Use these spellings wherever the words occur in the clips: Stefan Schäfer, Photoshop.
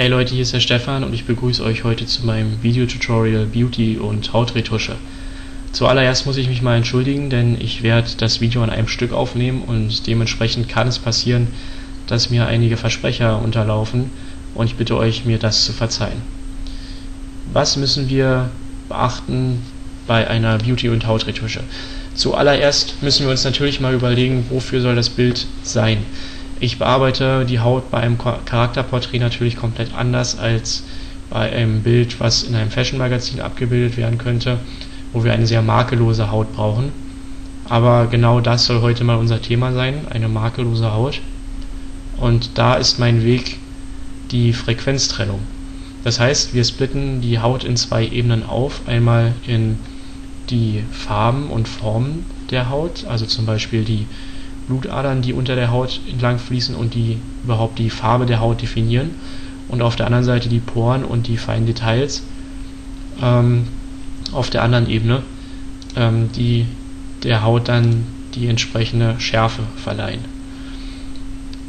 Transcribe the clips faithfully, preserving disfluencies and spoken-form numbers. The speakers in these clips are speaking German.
Hey Leute, hier ist der Stefan und ich begrüße euch heute zu meinem Video-Tutorial Beauty und Hautretusche. Zuallererst muss ich mich mal entschuldigen, denn ich werde das Video an einem Stück aufnehmen und dementsprechend kann es passieren, dass mir einige Versprecher unterlaufen und ich bitte euch, mir das zu verzeihen. Was müssen wir beachten bei einer Beauty- und Hautretusche? Zuallererst müssen wir uns natürlich mal überlegen, wofür soll das Bild sein. Ich bearbeite die Haut bei einem Charakterporträt natürlich komplett anders als bei einem Bild, was in einem Fashion-Magazin abgebildet werden könnte, wo wir eine sehr makellose Haut brauchen. Aber genau das soll heute mal unser Thema sein, eine makellose Haut. Und da ist mein Weg die Frequenztrennung. Das heißt, wir splitten die Haut in zwei Ebenen auf, einmal in die Farben und Formen der Haut, also zum Beispiel die Blutadern, die unter der Haut entlang fließen und die überhaupt die Farbe der Haut definieren, und auf der anderen Seite die Poren und die feinen Details ähm, auf der anderen Ebene, ähm, die der Haut dann die entsprechende Schärfe verleihen.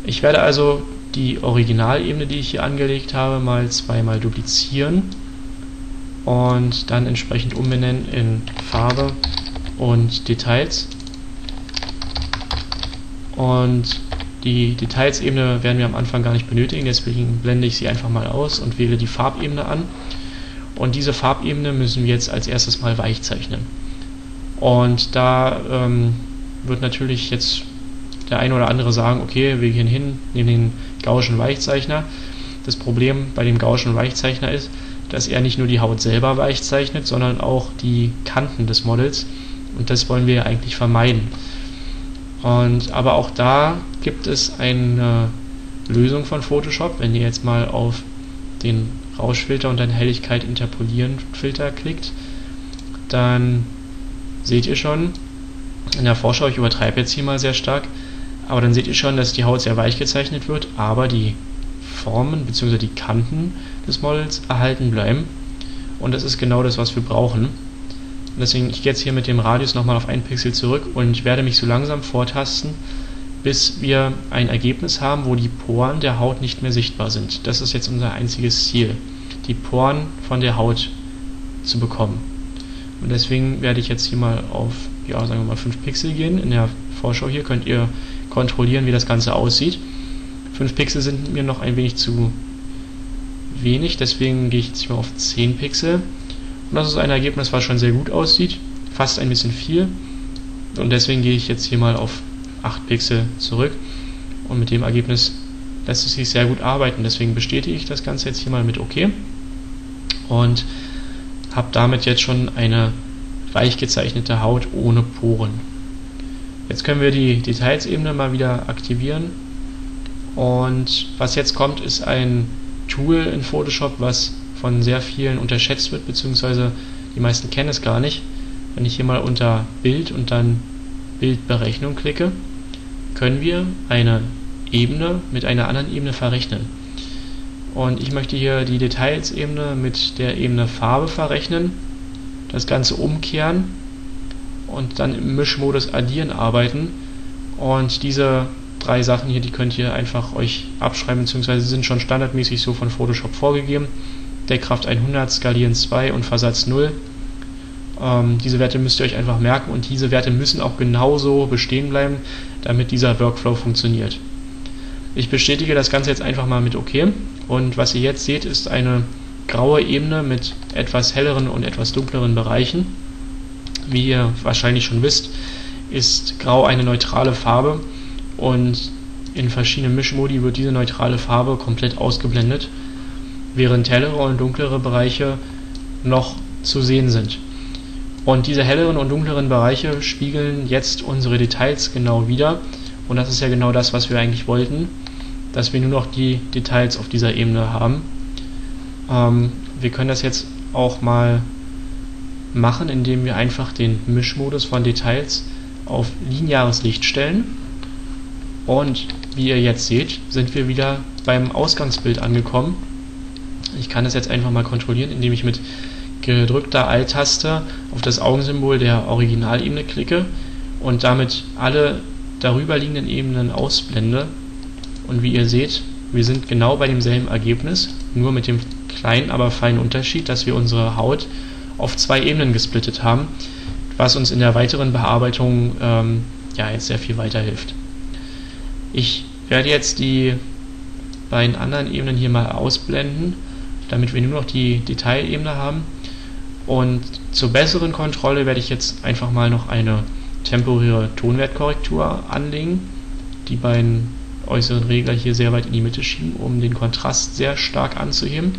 Ich werde also die Originalebene, die ich hier angelegt habe, mal zweimal duplizieren und dann entsprechend umbenennen in Farbe und Details. Und die Detailsebene werden wir am Anfang gar nicht benötigen, deswegen blende ich sie einfach mal aus und wähle die Farbebene an. Und diese Farbebene müssen wir jetzt als erstes mal weich zeichnen. Und da ähm, wird natürlich jetzt der eine oder andere sagen, okay, wir gehen hin, nehmen den Gaußschen Weichzeichner. Das Problem bei dem Gaußschen Weichzeichner ist, dass er nicht nur die Haut selber weich zeichnet, sondern auch die Kanten des Models. Und das wollen wir ja eigentlich vermeiden. Und, aber auch da gibt es eine Lösung von Photoshop. Wenn ihr jetzt mal auf den Rauschfilter und dann Helligkeit interpolieren Filter klickt, dann seht ihr schon in der Vorschau, ich übertreibe jetzt hier mal sehr stark, aber dann seht ihr schon, dass die Haut sehr weich gezeichnet wird, aber die Formen bzw. die Kanten des Models erhalten bleiben. Und das ist genau das, was wir brauchen. Deswegen, ich gehe jetzt hier mit dem Radius nochmal auf einen Pixel zurück und werde mich so langsam vortasten, bis wir ein Ergebnis haben, wo die Poren der Haut nicht mehr sichtbar sind. Das ist jetzt unser einziges Ziel, die Poren von der Haut zu bekommen. Und deswegen werde ich jetzt hier mal auf, ja, sagen wir mal fünf Pixel gehen. In der Vorschau hier könnt ihr kontrollieren, wie das Ganze aussieht. fünf Pixel sind mir noch ein wenig zu wenig, deswegen gehe ich jetzt hier mal auf zehn Pixel. Und das ist ein Ergebnis, was schon sehr gut aussieht, fast ein bisschen viel. Und deswegen gehe ich jetzt hier mal auf acht Pixel zurück. Und mit dem Ergebnis lässt es sich sehr gut arbeiten. Deswegen bestätige ich das Ganze jetzt hier mal mit OK. Und habe damit jetzt schon eine reich gezeichnete Haut ohne Poren. Jetzt können wir die Detailsebene mal wieder aktivieren. Und was jetzt kommt, ist ein Tool in Photoshop, was von sehr vielen unterschätzt wird, beziehungsweise die meisten kennen es gar nicht. Wenn ich hier mal unter Bild und dann Bildberechnung klicke, können wir eine Ebene mit einer anderen Ebene verrechnen. Und ich möchte hier die Detailsebene mit der Ebene Farbe verrechnen, das Ganze umkehren und dann im Mischmodus addieren arbeiten. Und diese drei Sachen hier, die könnt ihr einfach euch abschreiben, beziehungsweise sind schon standardmäßig so von Photoshop vorgegeben. Deckkraft hundert, Skalieren zwei und Versatz null. Ähm, diese Werte müsst ihr euch einfach merken und diese Werte müssen auch genauso bestehen bleiben, damit dieser Workflow funktioniert. Ich bestätige das Ganze jetzt einfach mal mit OK und was ihr jetzt seht, ist eine graue Ebene mit etwas helleren und etwas dunkleren Bereichen. Wie ihr wahrscheinlich schon wisst, ist Grau eine neutrale Farbe und in verschiedenen Mischmodi wird diese neutrale Farbe komplett ausgeblendet, während hellere und dunklere Bereiche noch zu sehen sind. Und diese helleren und dunkleren Bereiche spiegeln jetzt unsere Details genau wider. Und das ist ja genau das, was wir eigentlich wollten, dass wir nur noch die Details auf dieser Ebene haben. Ähm, wir können das jetzt auch mal machen, indem wir einfach den Mischmodus von Details auf lineares Licht stellen. Und wie ihr jetzt seht, sind wir wieder beim Ausgangsbild angekommen. Ich kann das jetzt einfach mal kontrollieren, indem ich mit gedrückter Alt-Taste auf das Augensymbol der Originalebene klicke und damit alle darüber liegenden Ebenen ausblende. Und wie ihr seht, Wir sind genau bei demselben Ergebnis, nur mit dem kleinen, aber feinen Unterschied, dass wir unsere Haut auf zwei Ebenen gesplittet haben, was uns in der weiteren Bearbeitung ähm, ja, jetzt sehr viel weiterhilft. Ich werde jetzt die beiden anderen Ebenen hier mal ausblenden, damit wir nur noch die Detailebene haben. Und zur besseren Kontrolle werde ich jetzt einfach mal noch eine temporäre Tonwertkorrektur anlegen, die beiden äußeren Regler hier sehr weit in die Mitte schieben, um den Kontrast sehr stark anzuheben.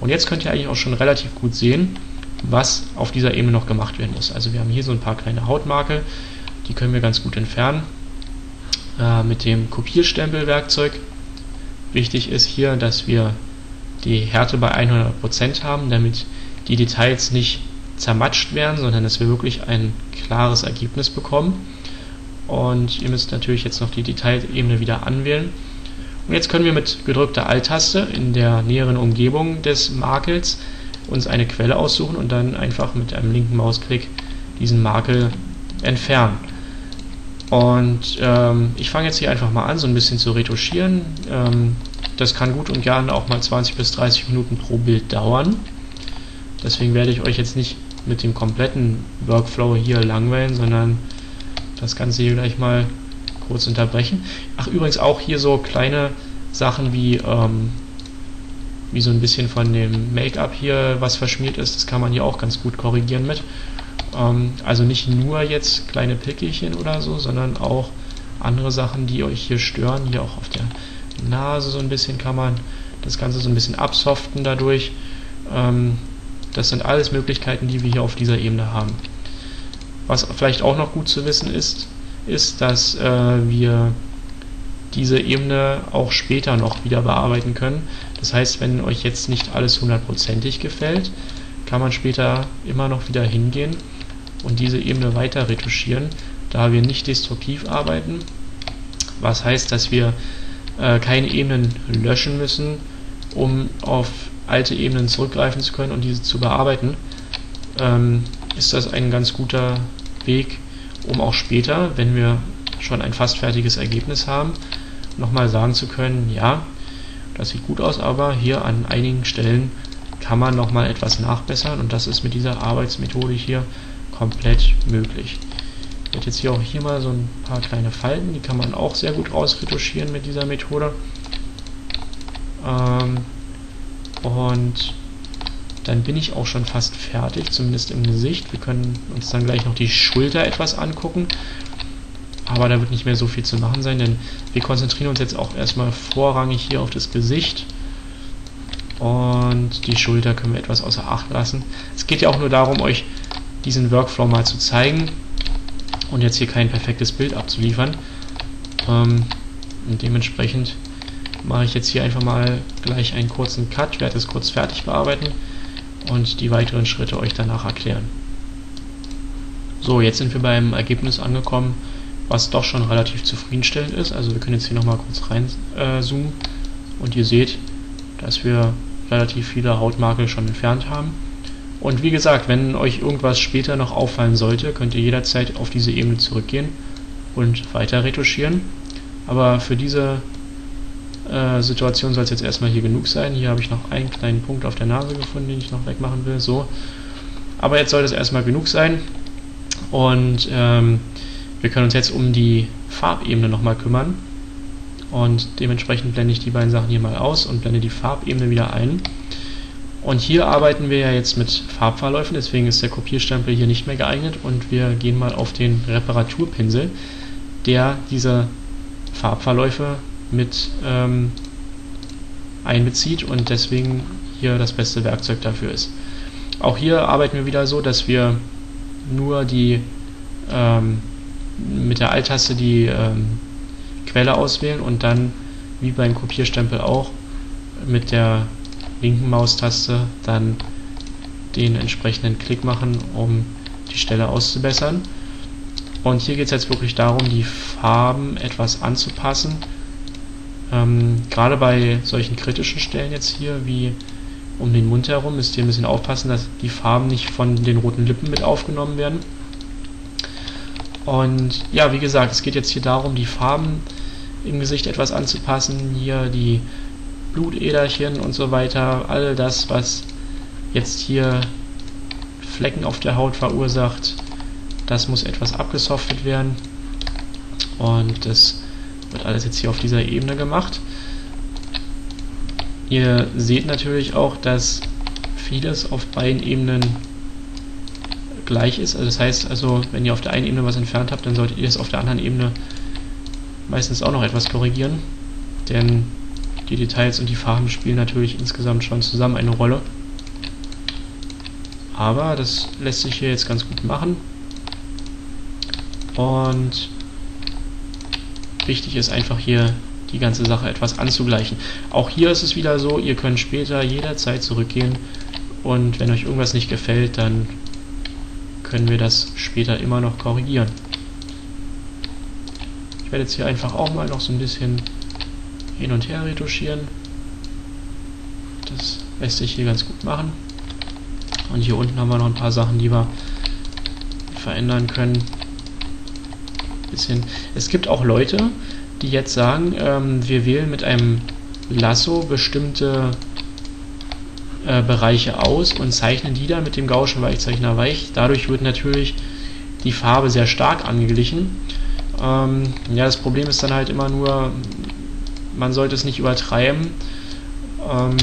Und jetzt könnt ihr eigentlich auch schon relativ gut sehen, was auf dieser Ebene noch gemacht werden muss. Also wir haben hier so ein paar kleine Hautmarke, die können wir ganz gut entfernen äh, mit dem Kopierstempelwerkzeug. Wichtig ist hier, dass wir die Härte bei hundert Prozent haben, damit die Details nicht zermatscht werden, sondern dass wir wirklich ein klares Ergebnis bekommen. Und ihr müsst natürlich jetzt noch die Detailebene wieder anwählen. Und jetzt können wir mit gedrückter Alt-Taste in der näheren Umgebung des Makels uns eine Quelle aussuchen und dann einfach mit einem linken Mausklick diesen Makel entfernen. Und ähm, ich fange jetzt hier einfach mal an, so ein bisschen zu retuschieren. Ähm, das kann gut und gerne auch mal zwanzig bis dreißig Minuten pro Bild dauern. Deswegen werde ich euch jetzt nicht mit dem kompletten Workflow hier langweilen, sondern das Ganze hier gleich mal kurz unterbrechen. Ach, übrigens auch hier so kleine Sachen wie, ähm, wie so ein bisschen von dem Make-up hier, was verschmiert ist, das kann man hier auch ganz gut korrigieren mit. Ähm, also nicht nur jetzt kleine Pickelchen oder so, sondern auch andere Sachen, die euch hier stören. Hier auch auf der Nase so ein bisschen kann man das Ganze so ein bisschen absoften dadurch. Ähm, das sind alles Möglichkeiten, die wir hier auf dieser Ebene haben. Was vielleicht auch noch gut zu wissen ist, ist, dass äh, wir diese Ebene auch später noch wieder bearbeiten können. Das heißt, wenn euch jetzt nicht alles hundertprozentig gefällt, kann man später immer noch wieder hingehen und diese Ebene weiter retuschieren, da wir nicht destruktiv arbeiten. Was heißt, dass wir äh, keine Ebenen löschen müssen, um auf alte Ebenen zurückgreifen zu können und diese zu bearbeiten. Ähm, ist das ein ganz guter Weg, um auch später, wenn wir schon ein fast fertiges Ergebnis haben, nochmal sagen zu können, ja, das sieht gut aus, aber hier an einigen Stellen kann man nochmal etwas nachbessern und das ist mit dieser Arbeitsmethode hier komplett möglich. Ich werde jetzt hier auch hier mal so ein paar kleine Falten, die kann man auch sehr gut rausretuschieren mit dieser Methode. Ähm, und dann bin ich auch schon fast fertig, zumindest im Gesicht. Wir können uns dann gleich noch die Schulter etwas angucken. Aber da wird nicht mehr so viel zu machen sein, denn wir konzentrieren uns jetzt auch erstmal vorrangig hier auf das Gesicht. Und die Schulter können wir etwas außer Acht lassen. Es geht ja auch nur darum, euch diesen Workflow mal zu zeigen und jetzt hier kein perfektes Bild abzuliefern. Ähm, und dementsprechend mache ich jetzt hier einfach mal gleich einen kurzen Cut, werde das kurz fertig bearbeiten und die weiteren Schritte euch danach erklären. So, jetzt sind wir beim Ergebnis angekommen, was doch schon relativ zufriedenstellend ist. Also wir können jetzt hier nochmal kurz reinzoomen äh, und ihr seht, dass wir relativ viele Hautmakel schon entfernt haben. Und wie gesagt, wenn euch irgendwas später noch auffallen sollte, könnt ihr jederzeit auf diese Ebene zurückgehen und weiter retuschieren. Aber für diese Situation soll es jetzt erstmal hier genug sein. Hier habe ich noch einen kleinen Punkt auf der Nase gefunden, den ich noch wegmachen will. So. Aber jetzt soll das erstmal genug sein. Und ähm, wir können uns jetzt um die Farbebene nochmal kümmern. Und dementsprechend blende ich die beiden Sachen hier mal aus und blende die Farbebene wieder ein. Und hier arbeiten wir ja jetzt mit Farbverläufen, deswegen ist der Kopierstempel hier nicht mehr geeignet. Und wir gehen mal auf den Reparaturpinsel, der diese Farbverläufe mit ähm, einbezieht und deswegen hier das beste Werkzeug dafür ist. Auch hier arbeiten wir wieder so, dass wir nur die ähm, mit der Alt-Taste die ähm, Quelle auswählen und dann, wie beim Kopierstempel auch, mit der linken Maustaste dann den entsprechenden Klick machen, um die Stelle auszubessern. Und hier geht es jetzt wirklich darum, die Farben etwas anzupassen. Ähm, gerade bei solchen kritischen Stellen jetzt hier, wie um den Mund herum, müsst ihr ein bisschen aufpassen, dass die Farben nicht von den roten Lippen mit aufgenommen werden. Und ja, wie gesagt, es geht jetzt hier darum, die Farben im Gesicht etwas anzupassen, hier die Blutäderchen und so weiter, all das, was jetzt hier Flecken auf der Haut verursacht, das muss etwas abgesoftet werden und das wird alles jetzt hier auf dieser Ebene gemacht. Ihr seht natürlich auch, dass vieles auf beiden Ebenen gleich ist, also das heißt, also wenn ihr auf der einen Ebene was entfernt habt, dann solltet ihr es auf der anderen Ebene meistens auch noch etwas korrigieren, denn die Details und die Farben spielen natürlich insgesamt schon zusammen eine Rolle. Aber das lässt sich hier jetzt ganz gut machen. Und wichtig ist einfach hier die ganze Sache etwas anzugleichen. Auch hier ist es wieder so, ihr könnt später jederzeit zurückgehen und wenn euch irgendwas nicht gefällt, dann können wir das später immer noch korrigieren. Ich werde jetzt hier einfach auch mal noch so ein bisschen hin und her retuschieren. Das lässt sich hier ganz gut machen. Und hier unten haben wir noch ein paar Sachen, die wir verändern können. Bisschen. Es gibt auch Leute, die jetzt sagen, ähm, wir wählen mit einem Lasso bestimmte äh, Bereiche aus und zeichnen die dann mit dem Gaußschen Weichzeichner weich. Dadurch wird natürlich die Farbe sehr stark angeglichen. Ähm, ja, das Problem ist dann halt immer nur, man sollte es nicht übertreiben. Ähm,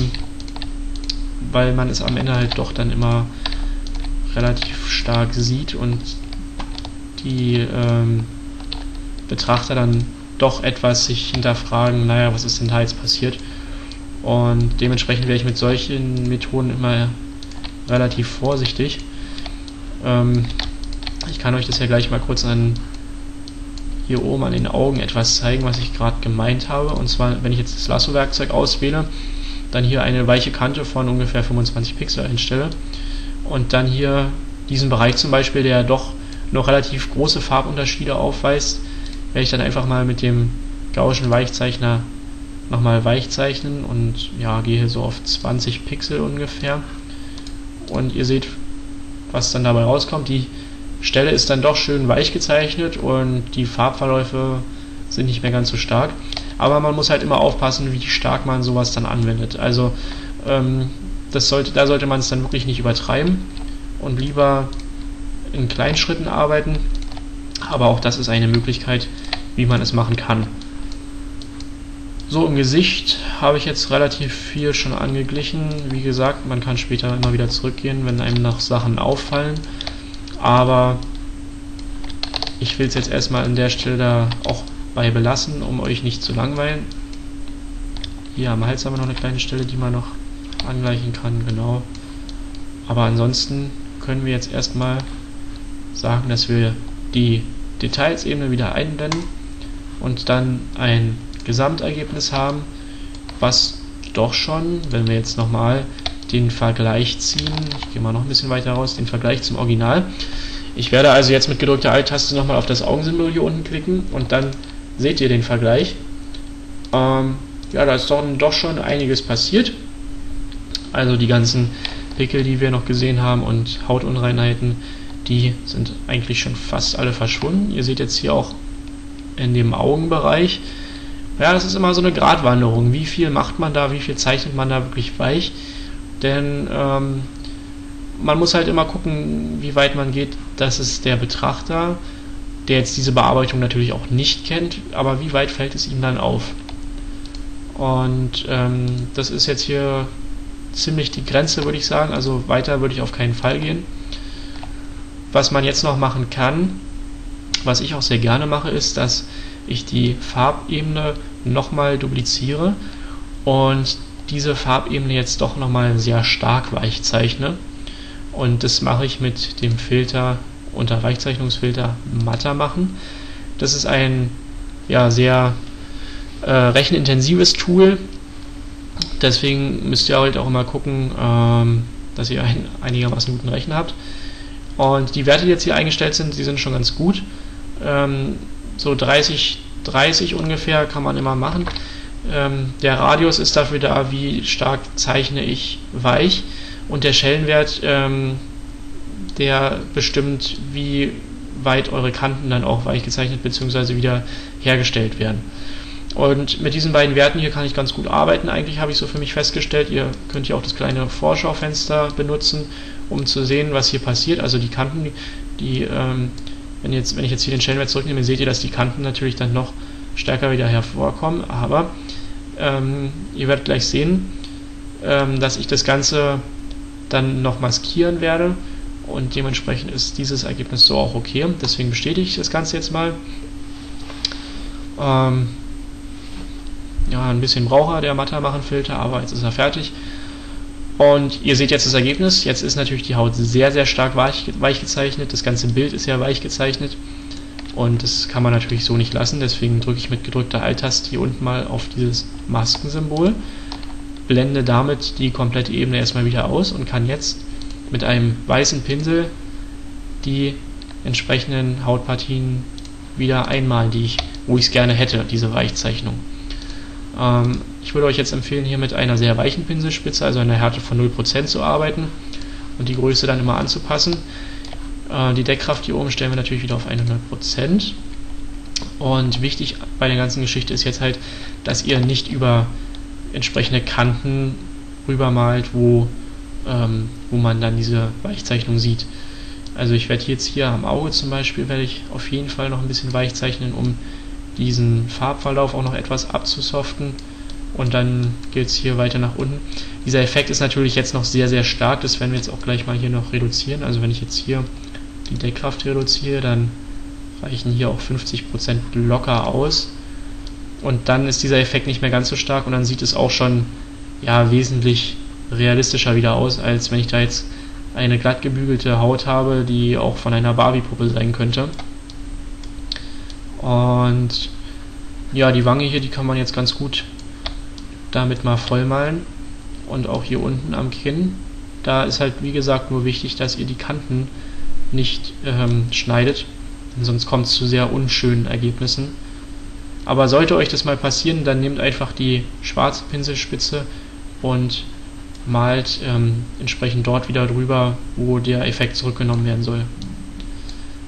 weil man es am Ende halt doch dann immer relativ stark sieht und die ähm, Betrachter dann doch etwas sich hinterfragen, naja, was ist denn da jetzt passiert? Und dementsprechend wäre ich mit solchen Methoden immer relativ vorsichtig. Ähm, ich kann euch das ja gleich mal kurz an hier oben an den Augen etwas zeigen, was ich gerade gemeint habe. Und zwar, wenn ich jetzt das Lasso-Werkzeug auswähle, dann hier eine weiche Kante von ungefähr fünfundzwanzig Pixel einstelle und dann hier diesen Bereich zum Beispiel, der doch noch relativ große Farbunterschiede aufweist, werde ich dann einfach mal mit dem Gaußschen Weichzeichner nochmal weich zeichnen und ja, gehe hier so auf zwanzig Pixel ungefähr und ihr seht, was dann dabei rauskommt. Die Stelle ist dann doch schön weich gezeichnet und die Farbverläufe sind nicht mehr ganz so stark. Aber man muss halt immer aufpassen, wie stark man sowas dann anwendet. Also ähm, das sollte, da sollte man es dann wirklich nicht übertreiben und lieber in kleinen Schritten arbeiten. Aber auch das ist eine Möglichkeit, wie man es machen kann. So, im Gesicht habe ich jetzt relativ viel schon angeglichen. Wie gesagt, man kann später immer wieder zurückgehen, wenn einem noch Sachen auffallen. Aber ich will es jetzt erstmal an der Stelle da auch belassen, um euch nicht zu langweilen. Hier am Hals haben wir noch eine kleine Stelle, die man noch angleichen kann, genau. Aber ansonsten können wir jetzt erstmal sagen, dass wir die Detailsebene wieder einblenden und dann ein Gesamtergebnis haben, was doch schon, wenn wir jetzt nochmal den Vergleich ziehen, ich gehe mal noch ein bisschen weiter raus, den Vergleich zum Original. Ich werde also jetzt mit gedrückter Alt-Taste nochmal auf das Augensymbol hier unten klicken und dann seht ihr den Vergleich. Ähm, ja, da ist doch, doch schon einiges passiert. Also die ganzen Pickel, die wir noch gesehen haben und Hautunreinheiten, die sind eigentlich schon fast alle verschwunden. Ihr seht jetzt hier auch in dem Augenbereich. Ja, das ist immer so eine Gratwanderung. Wie viel macht man da, wie viel zeichnet man da wirklich weich? Denn ähm, man muss halt immer gucken, wie weit man geht, dass es der Betrachter, der jetzt diese Bearbeitung natürlich auch nicht kennt, aber wie weit fällt es ihm dann auf? Und ähm, das ist jetzt hier ziemlich die Grenze, würde ich sagen, also weiter würde ich auf keinen Fall gehen. Was man jetzt noch machen kann, was ich auch sehr gerne mache, ist, dass ich die Farbebene nochmal dupliziere und diese Farbebene jetzt doch nochmal sehr stark weich zeichne. Und das mache ich mit dem Filter unter Weichzeichnungsfilter matter machen. Das ist ein ja, sehr äh, rechenintensives Tool, deswegen müsst ihr halt auch immer gucken, ähm, dass ihr einen einigermaßen guten Rechner habt. Und die Werte, die jetzt hier eingestellt sind, die sind schon ganz gut. Ähm, so dreißig, dreißig ungefähr kann man immer machen. Ähm, der Radius ist dafür da, wie stark zeichne ich weich. Und der Schellenwert, ähm, der bestimmt, wie weit eure Kanten dann auch weich gezeichnet bzw. wieder hergestellt werden. Und mit diesen beiden Werten hier kann ich ganz gut arbeiten. Eigentlich habe ich so für mich festgestellt, ihr könnt hier auch das kleine Vorschaufenster benutzen, um zu sehen, was hier passiert. Also die Kanten, die, ähm, wenn, jetzt, wenn ich jetzt hier den Stellenwert zurücknehme, seht ihr, dass die Kanten natürlich dann noch stärker wieder hervorkommen. Aber ähm, ihr werdet gleich sehen, ähm, dass ich das Ganze dann noch maskieren werde. Und dementsprechend ist dieses Ergebnis so auch okay. Deswegen bestätige ich das Ganze jetzt mal. Ähm, ja, ein bisschen braucht er, der matter machen Filter, aber jetzt ist er fertig. Und ihr seht jetzt das Ergebnis. Jetzt ist natürlich die Haut sehr, sehr stark weich, weich gezeichnet. Das ganze Bild ist ja weich gezeichnet. Und das kann man natürlich so nicht lassen. Deswegen drücke ich mit gedrückter Alt-Taste hier unten mal auf dieses Maskensymbol. Blende damit die komplette Ebene erstmal wieder aus und kann jetzt mit einem weißen Pinsel die entsprechenden Hautpartien wieder einmalen, die ich, wo ich es gerne hätte, diese Weichzeichnung. Ähm, ich würde euch jetzt empfehlen, hier mit einer sehr weichen Pinselspitze, also einer Härte von null Prozent zu arbeiten und die Größe dann immer anzupassen. Äh, die Deckkraft hier oben stellen wir natürlich wieder auf hundert Prozent. Und wichtig bei der ganzen Geschichte ist jetzt halt, dass ihr nicht über entsprechende Kanten rübermalt, wo ähm, wo man dann diese Weichzeichnung sieht. Also ich werde jetzt hier am Auge zum Beispiel, werde ich auf jeden Fall noch ein bisschen weich zeichnen, um diesen Farbverlauf auch noch etwas abzusoften. Und dann geht es hier weiter nach unten. Dieser Effekt ist natürlich jetzt noch sehr, sehr stark. Das werden wir jetzt auch gleich mal hier noch reduzieren. Also wenn ich jetzt hier die Deckkraft reduziere, dann reichen hier auch fünfzig Prozent locker aus. Und dann ist dieser Effekt nicht mehr ganz so stark und dann sieht es auch schon ja wesentlich realistischer wieder aus, als wenn ich da jetzt eine glatt gebügelte Haut habe, die auch von einer Barbie-Puppe sein könnte. Und ja, die Wange hier, die kann man jetzt ganz gut damit mal vollmalen. Und auch hier unten am Kinn. Da ist halt, wie gesagt, nur wichtig, dass ihr die Kanten nicht ähm, schneidet, sonst kommt es zu sehr unschönen Ergebnissen. Aber sollte euch das mal passieren, dann nehmt einfach die schwarze Pinselspitze und malt ähm, entsprechend dort wieder drüber, wo der Effekt zurückgenommen werden soll.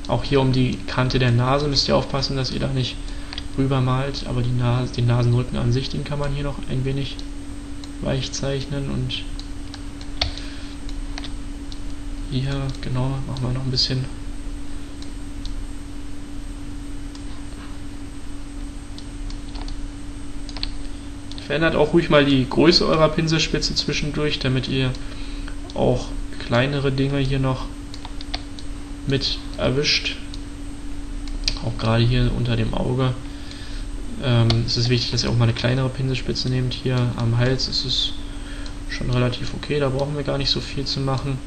Auch hier um die Kante der Nase müsst ihr aufpassen, dass ihr da nicht rüber malt, aber die Nase, den Nasenrücken an sich, den kann man hier noch ein wenig weich zeichnen und hier, genau, machen wir noch ein bisschen. Verändert auch ruhig mal die Größe eurer Pinselspitze zwischendurch, damit ihr auch kleinere Dinge hier noch mit erwischt. Auch gerade hier unter dem Auge ähm, ist es wichtig, dass ihr auch mal eine kleinere Pinselspitze nehmt. Hier am Hals ist es schon relativ okay, da brauchen wir gar nicht so viel zu machen.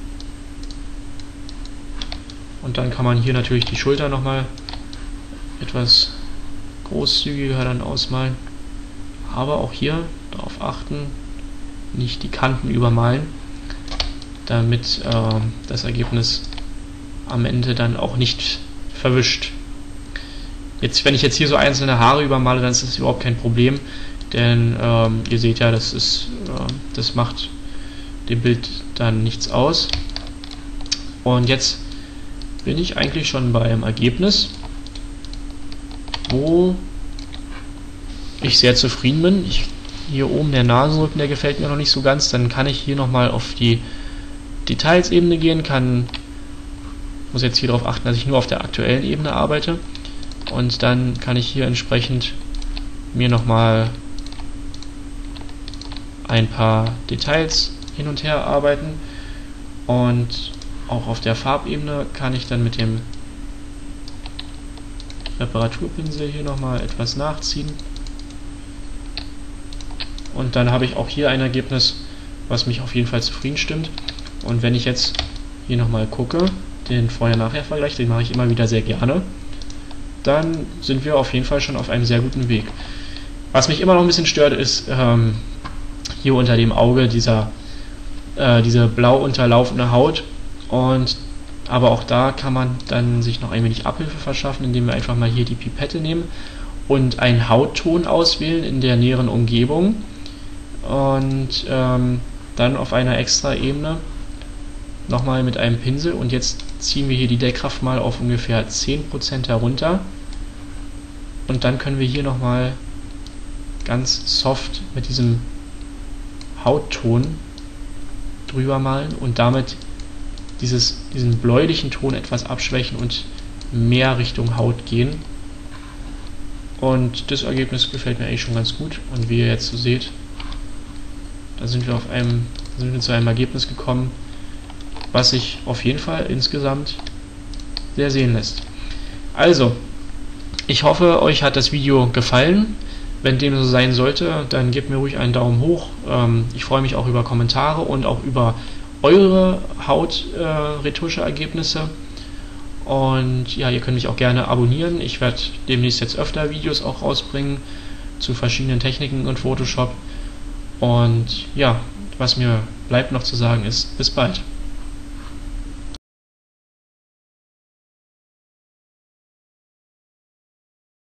Und dann kann man hier natürlich die Schulter nochmal etwas großzügiger dann ausmalen. Aber auch hier darauf achten, nicht die Kanten übermalen, damit äh, das Ergebnis am Ende dann auch nicht verwischt. Jetzt, wenn ich jetzt hier so einzelne Haare übermale, dann ist das überhaupt kein Problem, denn ähm, ihr seht ja, das, ist, äh, das macht dem Bild dann nichts aus. Und jetzt bin ich eigentlich schon beim Ergebnis, wo ich sehr zufrieden bin. Ich, hier oben der Nasenrücken, der gefällt mir noch nicht so ganz. Dann kann ich hier nochmal auf die Detailsebene gehen. Kann, muss jetzt hier darauf achten, dass ich nur auf der aktuellen Ebene arbeite. Und dann kann ich hier entsprechend mir nochmal ein paar Details hin und her arbeiten. Und auch auf der Farbebene kann ich dann mit dem Reparaturpinsel hier nochmal etwas nachziehen. Und dann habe ich auch hier ein Ergebnis, was mich auf jeden Fall zufrieden stimmt. Und wenn ich jetzt hier nochmal gucke, den Vorher-Nachher-Vergleich, den mache ich immer wieder sehr gerne, dann sind wir auf jeden Fall schon auf einem sehr guten Weg. Was mich immer noch ein bisschen stört, ist ähm, hier unter dem Auge dieser, äh, diese blau unterlaufene Haut. Und, aber auch da kann man dann sich noch ein wenig Abhilfe verschaffen, indem wir einfach mal hier die Pipette nehmen und einen Hautton auswählen in der näheren Umgebung. Und ähm, dann auf einer extra Ebene nochmal mit einem Pinsel und jetzt ziehen wir hier die Deckkraft mal auf ungefähr zehn Prozent herunter und dann können wir hier nochmal ganz soft mit diesem Hautton drüber malen und damit dieses, diesen bläulichen Ton etwas abschwächen und mehr Richtung Haut gehen. Und das Ergebnis gefällt mir eigentlich schon ganz gut. Und wie ihr jetzt so seht, da sind wir auf einem, sind wir zu einem Ergebnis gekommen, was sich auf jeden Fall insgesamt sehr sehen lässt. Also, ich hoffe, euch hat das Video gefallen. Wenn dem so sein sollte, dann gebt mir ruhig einen Daumen hoch. Ich freue mich auch über Kommentare und auch über eure Hautretusche-Ergebnisse. Und ja, ihr könnt mich auch gerne abonnieren. Ich werde demnächst jetzt öfter Videos auch rausbringen zu verschiedenen Techniken und Photoshop. Und ja, was mir bleibt noch zu sagen ist, bis bald.